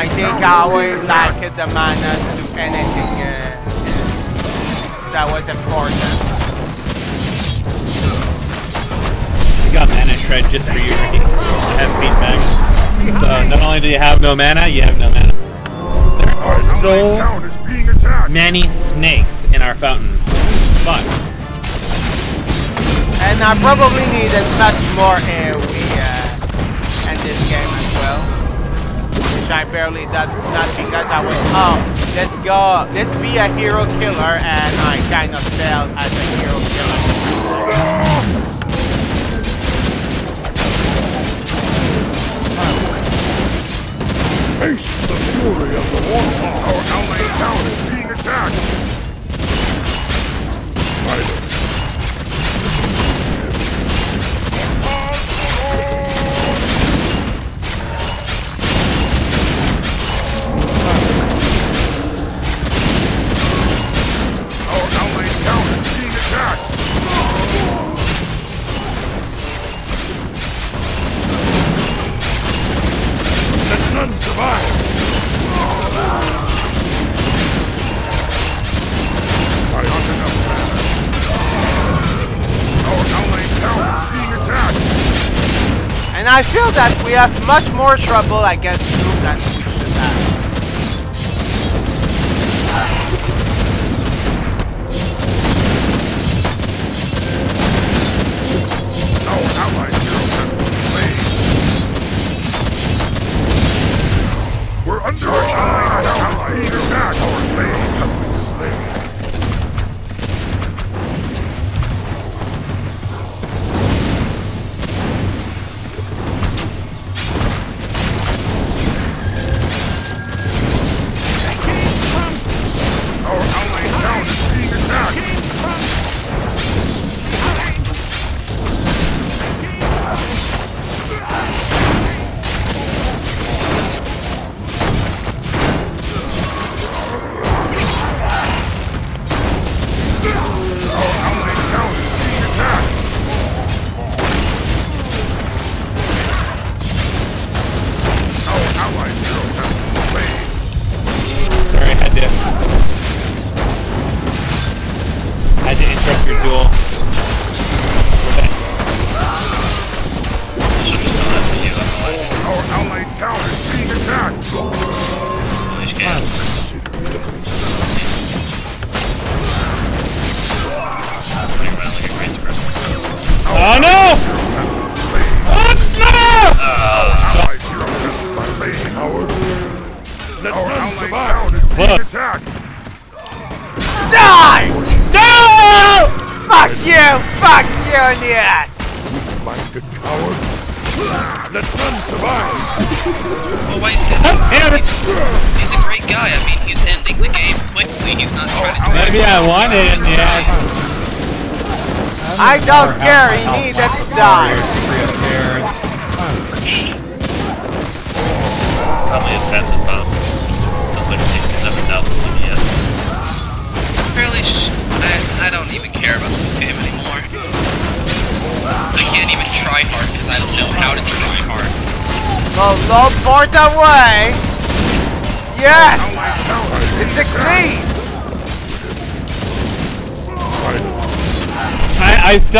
I think I would like the mana to anything that was important. You got mana shred just for you, Ricky. I have feedback. So not only do you have no mana, you have no mana. There are so many snakes in our fountain. But and I probably need as much more air we end this game as well. Which I barely did that because I was let's go, let's be a hero killer, and I kind of failed as a hero killer. Taste the fury of the war. Our LA town is being attacked. Right. And I feel that we have much more trouble against you than we should have. No, not my heroes have been slain. We're under attack. Our slain has been slain. I still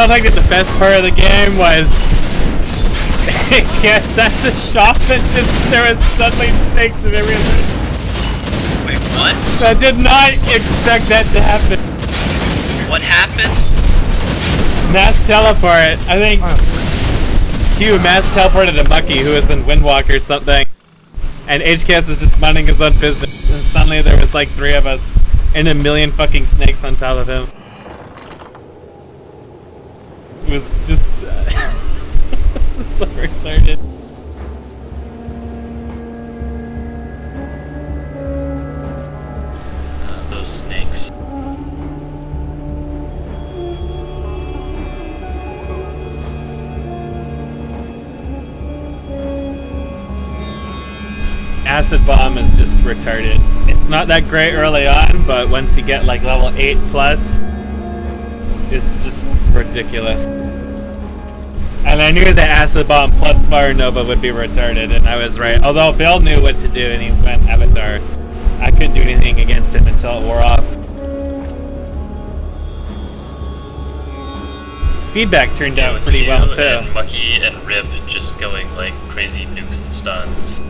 think that the best part of the game was HKS at the shop and just there was suddenly snakes and everything. Wait, what? I did not expect that to happen. What happened? Mass teleport. I think Q mass teleported a Mucky who was in Windwalk or something. And HKS is just minding his own business and suddenly there was like 3 of us and a million fucking snakes on top of him. It was just so retarded. Those snakes. Acid Bomb is just retarded. It's not that great early on, but once you get like level 8+, it's just ridiculous. And I knew that Acid Bomb plus Fire Nova would be retarded, and I was right. Although Bill knew what to do, and he went Avatar. I couldn't do anything against him until it wore off. Feedback turned out pretty well, too. And Mucky and Rip just going, like, crazy nukes and stuns.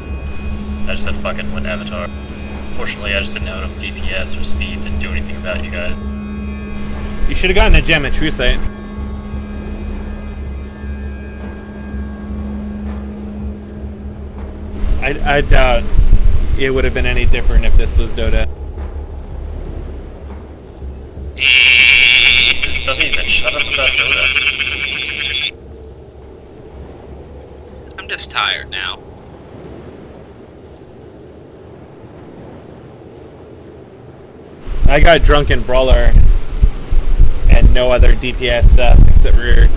I just had fucking went Avatar. Fortunately, I just didn't have enough DPS or speed to do anything about you guys. You should have gotten a gem at Truesight. I doubt it would have been any different if this was Dota. Jesus, don't even shut up about Dota. I'm just tired now. I got Drunken Brawler and no other DPS stuff except rear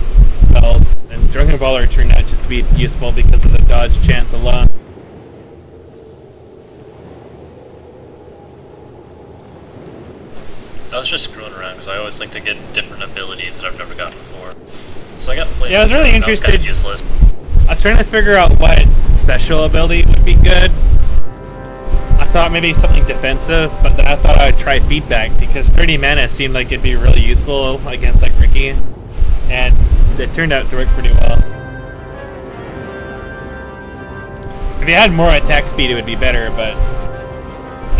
spells. And Drunken Brawler turned out just to be useful because of the dodge chance alone. I was just screwing around because I always like to get different abilities that I've never gotten before. So I got played. Yeah, I was really interested. Kind of useless. I was trying to figure out what special ability would be good. I thought maybe something defensive, but then I thought I would try Feedback because 30 mana seemed like it'd be really useful against like Ricky, and it turned out to work pretty well. If you had more attack speed, it would be better, but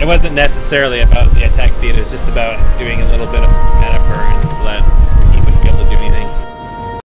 it wasn't necessarily about the attack speed, it was just about doing a little bit of mana burn and sled.